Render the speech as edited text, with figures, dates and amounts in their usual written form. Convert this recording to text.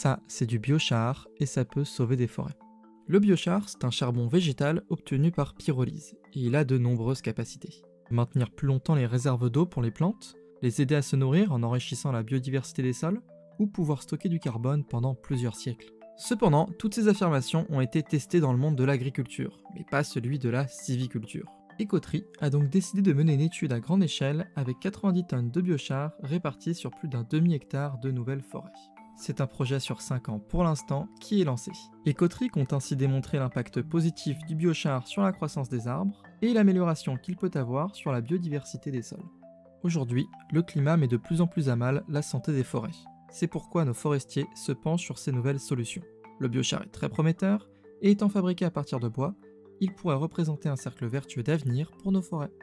Ça, c'est du biochar et ça peut sauver des forêts. Le biochar, c'est un charbon végétal obtenu par pyrolyse et il a de nombreuses capacités. Maintenir plus longtemps les réserves d'eau pour les plantes, les aider à se nourrir en enrichissant la biodiversité des sols, ou pouvoir stocker du carbone pendant plusieurs siècles. Cependant, toutes ces affirmations ont été testées dans le monde de l'agriculture, mais pas celui de la civiculture. EcoTree a donc décidé de mener une étude à grande échelle avec 90 tonnes de biochar réparties sur plus d'un demi-hectare de nouvelles forêts. C'est un projet sur 5 ans pour l'instant qui est lancé. EcoTree compte ainsi démontrer l'impact positif du biochar sur la croissance des arbres et l'amélioration qu'il peut avoir sur la biodiversité des sols. Aujourd'hui, le climat met de plus en plus à mal la santé des forêts. C'est pourquoi nos forestiers se penchent sur ces nouvelles solutions. Le biochar est très prometteur et étant fabriqué à partir de bois, il pourrait représenter un cercle vertueux d'avenir pour nos forêts.